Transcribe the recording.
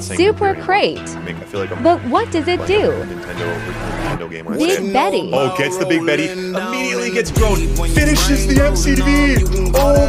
Super Crate. But what does it do? Nintendo game Big Betty. Oh, gets the Big Betty. Immediately gets grown. Finishes the MCDB. Oh my.